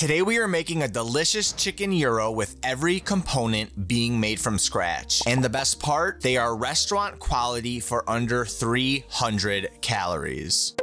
Today we are making a delicious chicken gyro with every component being made from scratch. And the best part, they are restaurant quality for under 300 calories.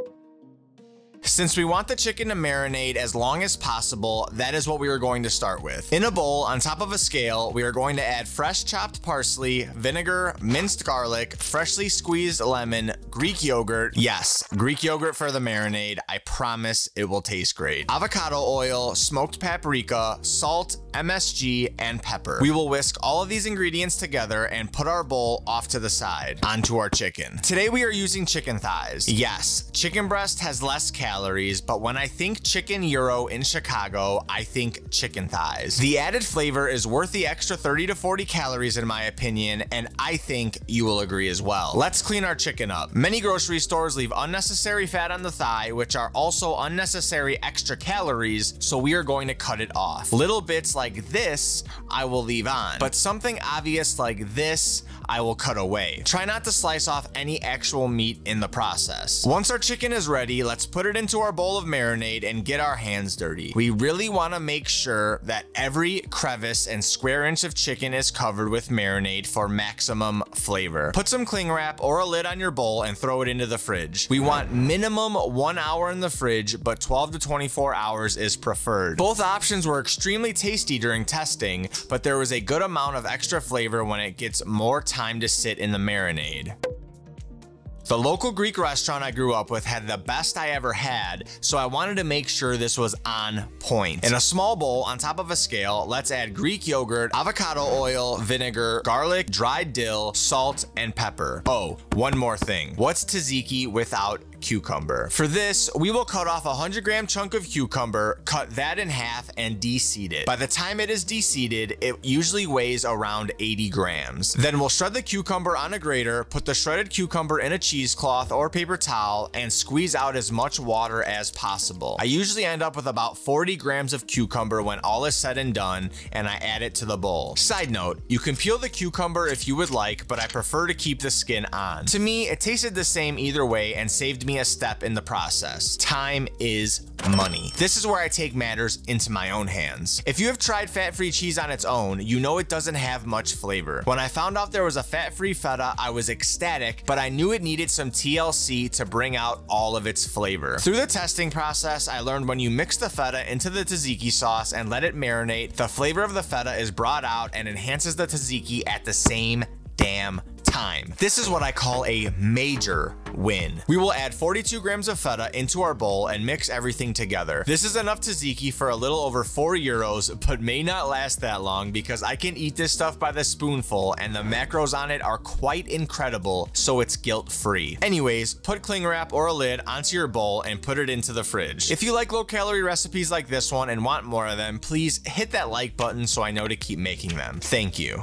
Since we want the chicken to marinate as long as possible, that is what we are going to start with. In a bowl, on top of a scale, we are going to add fresh chopped parsley, vinegar, minced garlic, freshly squeezed lemon, Greek yogurt. Yes, Greek yogurt for the marinade. I promise it will taste great. Avocado oil, smoked paprika, salt, MSG, and pepper. We will whisk all of these ingredients together and put our bowl off to the side onto our chicken. Today we are using chicken thighs. Yes, chicken breast has less calories, but when I think chicken gyro in Chicago, I think chicken thighs. The added flavor is worth the extra 30 to 40 calories in my opinion, and I think you will agree as well. Let's clean our chicken up. Many grocery stores leave unnecessary fat on the thigh, which are also unnecessary extra calories, so we are going to cut it off. Little bits like this, I will leave on, but something obvious like this, I will cut away. Try not to slice off any actual meat in the process. Once our chicken is ready, let's put it into our bowl of marinade and get our hands dirty. We really want to make sure that every crevice and square inch of chicken is covered with marinade for maximum flavor. Put some cling wrap or a lid on your bowl and throw it into the fridge. We want minimum 1 hour in the fridge, but 12 to 24 hours is preferred. Both options were extremely tasty during testing, but there was a good amount of extra flavor when it gets more time to sit in the marinade. The local Greek restaurant I grew up with had the best I ever had, so I wanted to make sure this was on point. In a small bowl on top of a scale, let's add Greek yogurt, avocado oil, vinegar, garlic, dried dill, salt, and pepper. Oh, one more thing. What's tzatziki without cucumber? For this, we will cut off a 100-gram chunk of cucumber, cut that in half, and de-seed it. By the time it is de-seeded, it usually weighs around 80 grams. Then we'll shred the cucumber on a grater, put the shredded cucumber in a cheesecloth or paper towel, and squeeze out as much water as possible. I usually end up with about 40 grams of cucumber when all is said and done, and I add it to the bowl. Side note, you can peel the cucumber if you would like, but I prefer to keep the skin on. To me, it tasted the same either way and saved me a step in the process. Time is money. This is where I take matters into my own hands. If you have tried fat-free cheese on its own, you know it doesn't have much flavor. When I found out there was a fat-free feta, I was ecstatic, but I knew it needed some TLC to bring out all of its flavor. Through the testing process, I learned when you mix the feta into the tzatziki sauce and let it marinate, the flavor of the feta is brought out and enhances the tzatziki at the same damn time. This is what I call a major win. We will add 42 grams of feta into our bowl and mix everything together. This is enough tzatziki for a little over €4, but may not last that long because I can eat this stuff by the spoonful and the macros on it are quite incredible, so it's guilt-free. Anyways, put cling wrap or a lid onto your bowl and put it into the fridge. If you like low-calorie recipes like this one and want more of them, please hit that like button so I know to keep making them. Thank you.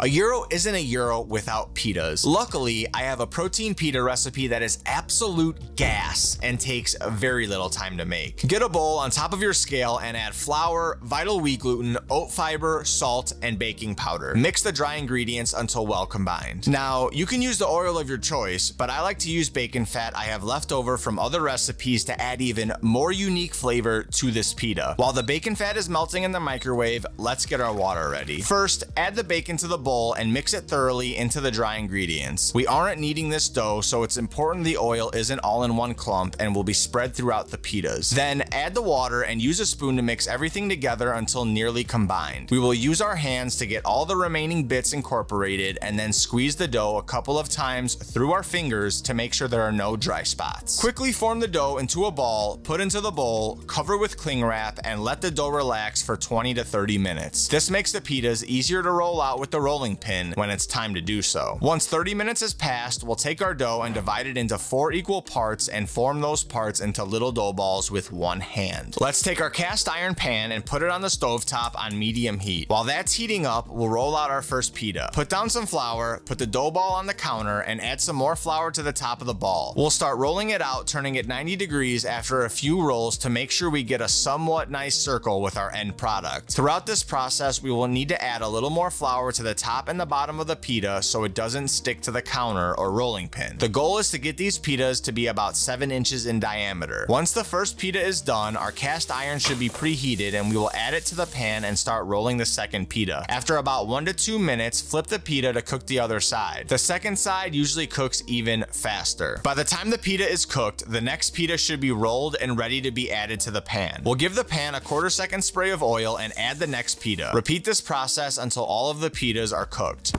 A gyro isn't a gyro without pitas. Luckily, I have a protein pita recipe that is absolute gas and takes very little time to make. Get a bowl on top of your scale and add flour, Vital Wheat Gluten, Oat Fiber, salt, and baking powder. Mix the dry ingredients until well combined. Now, you can use the oil of your choice, but I like to use bacon fat I have left over from other recipes to add even more unique flavor to this pita. While the bacon fat is melting in the microwave, let's get our water ready. First, add the bacon to the bowl and mix it thoroughly into the dry ingredients. We aren't kneading this dough, so it's important the oil isn't all in one clump and will be spread throughout the pitas. Then add the water and use a spoon to mix everything together until nearly combined. We will use our hands to get all the remaining bits incorporated and then squeeze the dough a couple of times through our fingers to make sure there are no dry spots. Quickly form the dough into a ball, put into the bowl, cover with cling wrap, and let the dough relax for 20 to 30 minutes. This makes the pitas easier to roll out with the rolling pin when it's time to do so. Once 30 minutes has passed, we'll take our dough and divide it into 4 equal parts and form those parts into little dough balls with one hand. Let's take our cast iron pan and put it on the stovetop on medium heat. While that's heating up, we'll roll out our first pita. Put down some flour, put the dough ball on the counter, and add some more flour to the top of the ball. We'll start rolling it out, turning it 90 degrees after a few rolls to make sure we get a somewhat nice circle with our end product. Throughout this process, we will need to add a little more flour to the top top and the bottom of the pita so it doesn't stick to the counter or rolling pin. The goal is to get these pitas to be about 7 inches in diameter. Once the first pita is done, our cast iron should be preheated and we will add it to the pan and start rolling the second pita. After about 1 to 2 minutes, flip the pita to cook the other side. The second side usually cooks even faster. By the time the pita is cooked, the next pita should be rolled and ready to be added to the pan. We'll give the pan a 1/4 second spray of oil and add the next pita. Repeat this process until all of the pitas are cooked.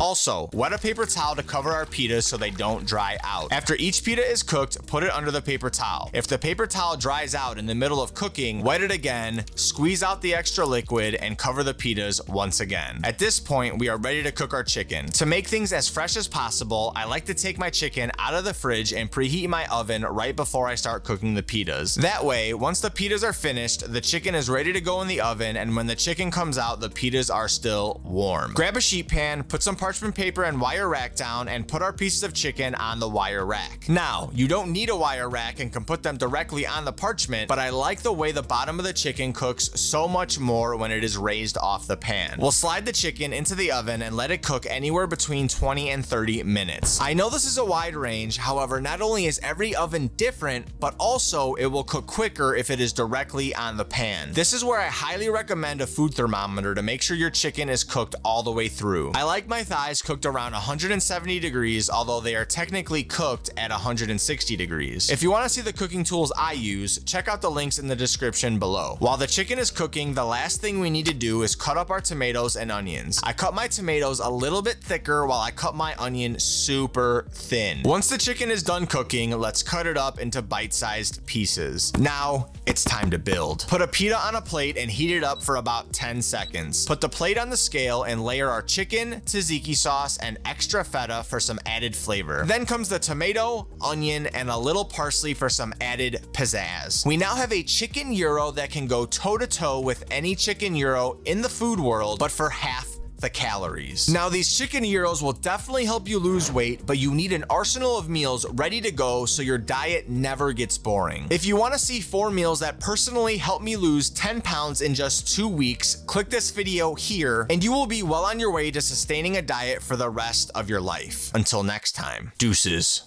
Also, wet a paper towel to cover our pitas so they don't dry out. After each pita is cooked, put it under the paper towel. If the paper towel dries out in the middle of cooking, wet it again, squeeze out the extra liquid, and cover the pitas once again. At this point, we are ready to cook our chicken. To make things as fresh as possible, I like to take my chicken out of the fridge and preheat my oven right before I start cooking the pitas. That way, once the pitas are finished, the chicken is ready to go in the oven, and when the chicken comes out, the pitas are still warm. Grab a sheet pan, put some parchment paper and wire rack down, and put our pieces of chicken on the wire rack. Now, you don't need a wire rack and can put them directly on the parchment, but I like the way the bottom of the chicken cooks so much more when it is raised off the pan. We'll slide the chicken into the oven and let it cook anywhere between 20 and 30 minutes. I know this is a wide range, however, not only is every oven different, but also it will cook quicker if it is directly on the pan. This is where I highly recommend a food thermometer to make sure your chicken is cooked all the way through. I like my thighs cooked around 170 degrees, although they are technically cooked at 160 degrees. If you want to see the cooking tools I use, check out the links in the description below. While the chicken is cooking, the last thing we need to do is cut up our tomatoes and onions. I cut my tomatoes a little bit thicker while I cut my onion super thin. Once the chicken is done cooking, let's cut it up into bite-sized pieces. Now it's time to build. Put a pita on a plate and heat it up for about 10 seconds. Put the plate on the scale and layer our chicken, tzatziki sauce, and extra feta for some added flavor. Then comes the tomato, onion, and a little parsley for some added pizzazz. We now have a chicken gyro that can go toe-to-toe with any chicken gyro in the food world, but for half the calories. Now, these chicken gyros will definitely help you lose weight, but you need an arsenal of meals ready to go so your diet never gets boring. If you want to see 4 meals that personally helped me lose 10 pounds in just 2 weeks, click this video here and you will be well on your way to sustaining a diet for the rest of your life. Until next time, deuces.